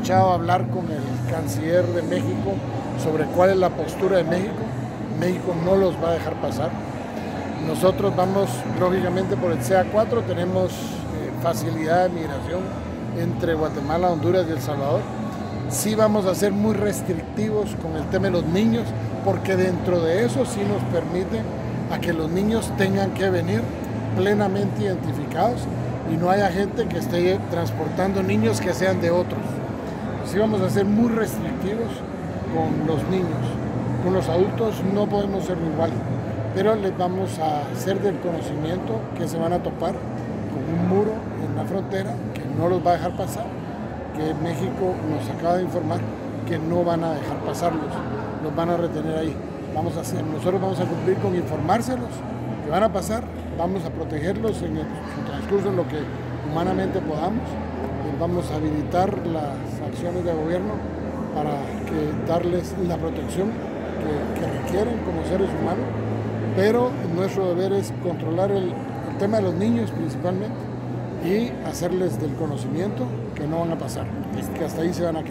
aprovechado a hablar con el canciller de México sobre cuál es la postura de México. México no los va a dejar pasar. Nosotros vamos lógicamente por el CA4, tenemos facilidad de migración entre Guatemala, Honduras y El Salvador. Sí vamos a ser muy restrictivos con el tema de los niños, porque dentro de eso sí nos permite a que los niños tengan que venir plenamente identificados y no haya gente que esté transportando niños que sean de otros. Sí vamos a ser muy restrictivos con los niños. Con los adultos no podemos ser igual, pero les vamos a hacer del conocimiento que se van a topar con un muro en la frontera que no los va a dejar pasar, que México nos acaba de informar que no van a dejar pasarlos, los van a retener ahí. Nosotros vamos a cumplir con informárselos que van a pasar, vamos a protegerlos en el transcurso en lo que humanamente podamos, y vamos a habilitar las acciones de gobierno para darles la protección que requieren como seres humanos, pero nuestro deber es controlar el tema de los niños principalmente y hacerles del conocimiento que no van a pasar, que hasta ahí se van a quedar.